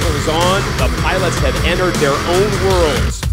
goggles on, the pilots have entered their own worlds.